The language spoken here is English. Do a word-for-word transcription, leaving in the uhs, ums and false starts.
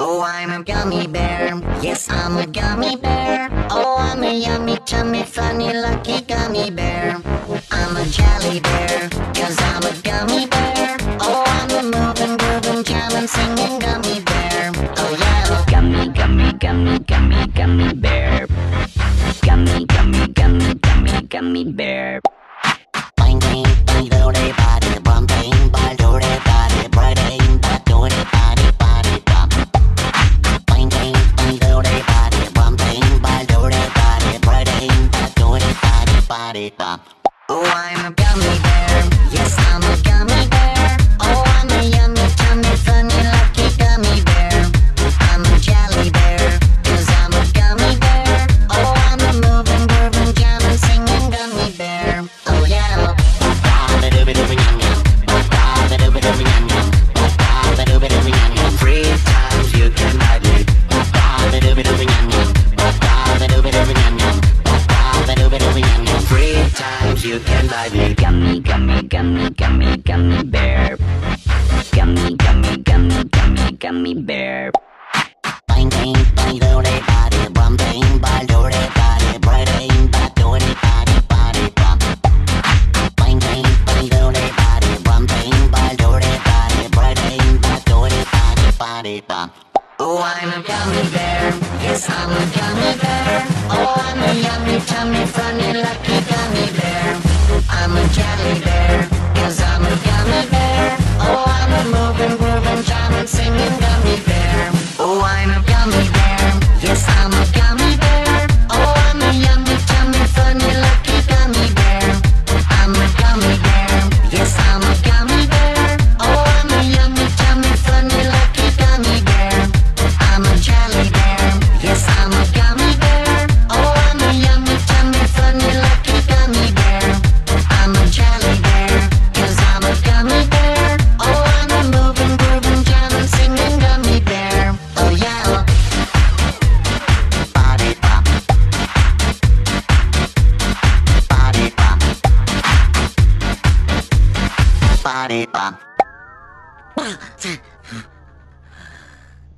Oh, I'm a gummy bear. Yes, I'm a gummy bear. Oh, I'm a yummy, chummy, funny, lucky gummy bear. I'm a jolly bear, 'cause I'm a gummy bear. Oh, I'm a moving, grooving, jamming, singing gummy bear. Oh, yeah. Gummy, gummy, gummy, gummy, gummy bear. Gummy, gummy, gummy, gummy, gummy bear. Bang, bang, bang, doody, body, bum, bang, bang, doody, body, bright, bang, bang, doody, body, body, bum. Bang, bang, bang, doody, body, bum, bang, bang, doody, body, bright, bang, bang, doody, body, body, bum. Oh, I'm a gummy bear. Yes, I'm a gummy bear. Oh, I'm a yummy, yummy, funny, lucky gummy bear. I'm a jolly bear, 'cause I'm a gummy bear. Oh, I'm a moving, grooving, jamming, singing gummy bear. Oh, yeah. Three times you can ride me. Three times you can buy me. Gummy, gummy, gummy, gummy, gummy bear. Gummy, gummy, gummy, gummy, gummy bear. Bang, bang, bang, doody, body, bum, bang, bang, doody, body, bright, bang, bang, doody, body, body, bum. Bang, bang, bang, doody, body, bum, bang, bang, doody, body, bright, bang, bang, doody, body, body, bum. Oh, I'm a gummy bear. Yes, I'm a gummy bear. Oh, I'm a yummy, tummy, funny, lucky gummy bear. I'm a jolly bear, 'cause I'm a gummy bear. Oh, I'm a moving, grooving, jamming, singing gummy bear. Oh, I'm a gummy bear. Yes, I'm a gummy bear. Oh, I'm a yummy, tummy, funny, lucky gummy bear. I'm a gummy bear. Yes, I'm a gummy bear. Oh, I'm a yummy, tummy, funny, lucky gummy bear. I'm a jolly bear, yes, I'm a gummy bear. Oh, I'm a yummy, tummy, funny, lucky gummy bear. I'm a jolly bear, 'cause I'm a gummy bear. Oh, I'm a moving, grooving, jamming, singing gummy bear. Oh, yeah. Body pop. Body pop. Body pop.